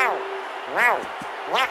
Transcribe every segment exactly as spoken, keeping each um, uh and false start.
Wow! Wow! Wow!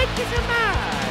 Make it a man!